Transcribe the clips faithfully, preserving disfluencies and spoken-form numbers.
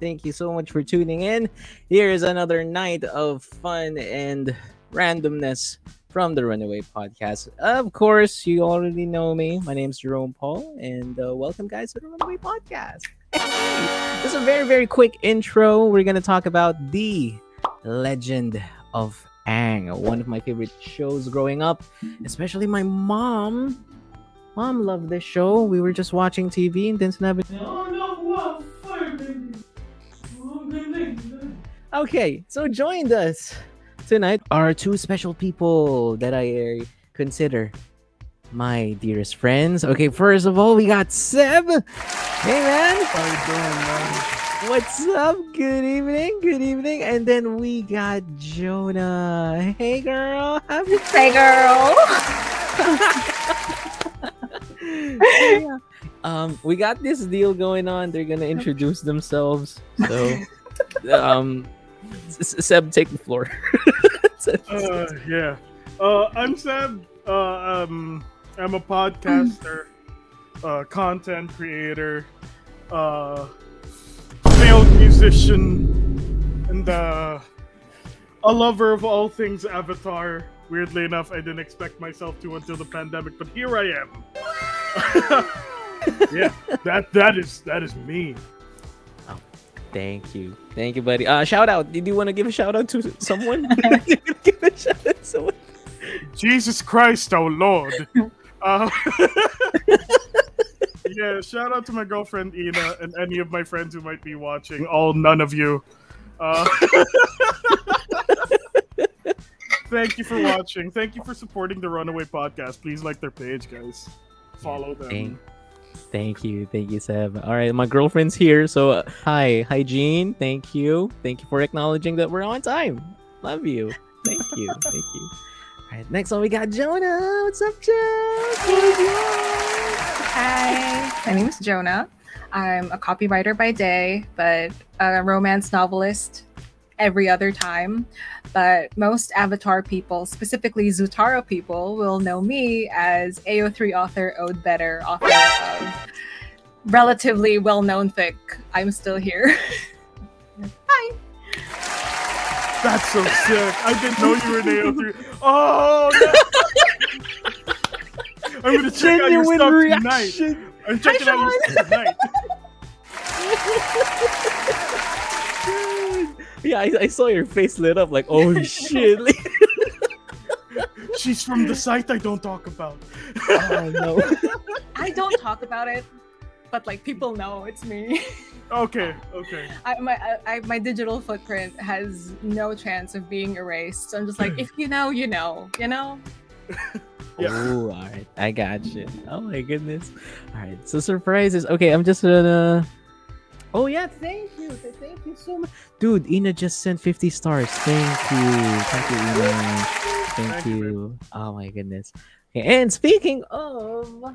Thank you so much for tuning in. Here is another night of fun and randomness from the Runaway Podcast. Of course, you already know me. My name's Jerome Paul, and uh, welcome, guys, to the Runaway Podcast. This is a very, very quick intro. We're going to talk about The Legend of Aang, one of my favorite shows growing up, especially my mom. Mom loved this show. We were just watching T V and then sinabi, "Oh, no, what? Okay, so joined us tonight are two special people that I consider my dearest friends. Okay, first of all, we got Seb. Hey, man. How you doing, man? What's up? Good evening. Good evening. And then we got Jonnah. Hey, girl. Happy Hey, girl. So, yeah. Um, we got this deal going on. They're gonna introduce themselves. So, um. Seb, take the floor. uh, yeah, uh, I'm Seb. Uh, um, I'm a podcaster, uh, content creator, uh, failed musician, and uh, a lover of all things Avatar. Weirdly enough, I didn't expect myself to until the pandemic, but here I am. yeah, that that is that is me. Thank you. Thank you, buddy. Uh, shout out. Did you want to give a shout out to someone? give a shout out to someone? Jesus Christ, oh Lord. Uh, yeah, shout out to my girlfriend, Ina, and any of my friends who might be watching. All none of you. Uh, thank you for watching. Thank you for supporting the Runaway Podcast. Please like their page, guys. Follow them. Dang. Thank you. Thank you, Seb. All right. My girlfriend's here. So, uh, hi. Hi, Jean. Thank you. Thank you for acknowledging that we're on time. Love you. Thank you. Thank you. All right. Next one, we got Jonnah. What's up, Jonnah? Hi. My name is Jonnah. I'm a copywriter by day, but a romance novelist every other time. But most Avatar people, specifically Zutara people, will know me as A O three author, Ode Better, author of relatively well-known fic, I'm Still Here. Hi! That's so sick! I didn't know you were an A O three. Oh! No. I'm gonna check out your stuff reaction. tonight. I'm checking Hi, out your stuff tonight. Yeah, I, I saw your face lit up like, oh shit. She's from the site I don't talk about. Oh, no. I don't talk about it, but like people know it's me. Okay, okay. I, my I, my digital footprint has no chance of being erased. So I'm just like, if you know, you know, you know. Yeah. Oh, all right. I got you. Oh my goodness. All right. So surprises. Okay, I'm just gonna. Oh yeah, thank you. Thank you so much. Dude, Ina just sent fifty stars. Thank you. Thank you, Ina. Thank, thank you. you. Oh my goodness. Okay, and speaking of...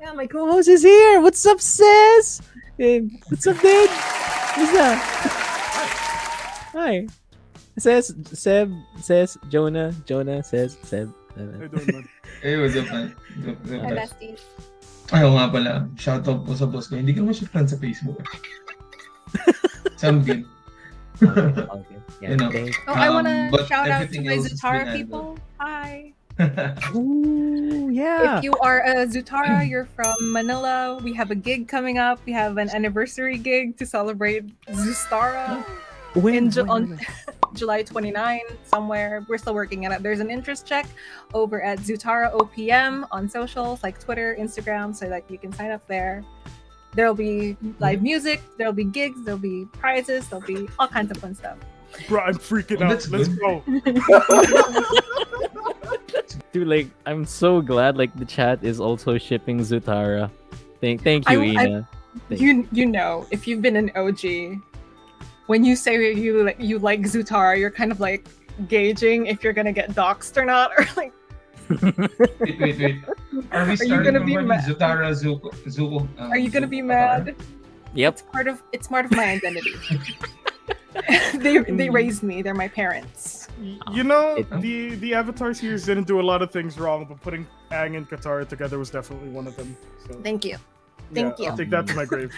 Yeah, my co-host is here. What's up, sis? Hey, what's up, dude? What's up? Hi. Hi. Says Seb, says Jonnah, Jonnah, says Seb. I don't know. Hey, what's up, man? Hi, besties. Ayaw nga pala, shoutout po sa boss ko. Hindi ka naman siya friend sa Facebook. Something. Okay, okay. Yeah, you know. Oh, um, I wanna shout out to my Zutara people. Hi. Ooh, yeah. If you are a Zutara, you're from Manila. We have a gig coming up. We have an anniversary gig to celebrate Zutara. When, in, when? On July twenty-ninth, somewhere. We're still working on it. There's an interest check over at Zutara O P M on socials like Twitter, Instagram, so that you can sign up there. There'll be live music, there'll be gigs, there'll be prizes, there'll be all kinds of fun stuff. Bro, I'm freaking out. Let's, Let's go. Dude, like, I'm so glad like the chat is also shipping Zutara. Thank, thank you, I, Ina. I, thank you, you know, if you've been an O G. When you say you you like Zutara, you're kind of like gauging if you're gonna get doxxed or not, or like. wait, wait, wait. Are we starting? Are you gonna be mad? Zutara, Zuko, Zuko, uh, Are you gonna Zuko be mad? Yep. It's part of it's part of my identity. they they raised me. They're my parents. You know, the the Avatar series didn't do a lot of things wrong, but putting Aang and Katara together was definitely one of them. So. Thank you. Thank yeah, you. I'll take that to my grave.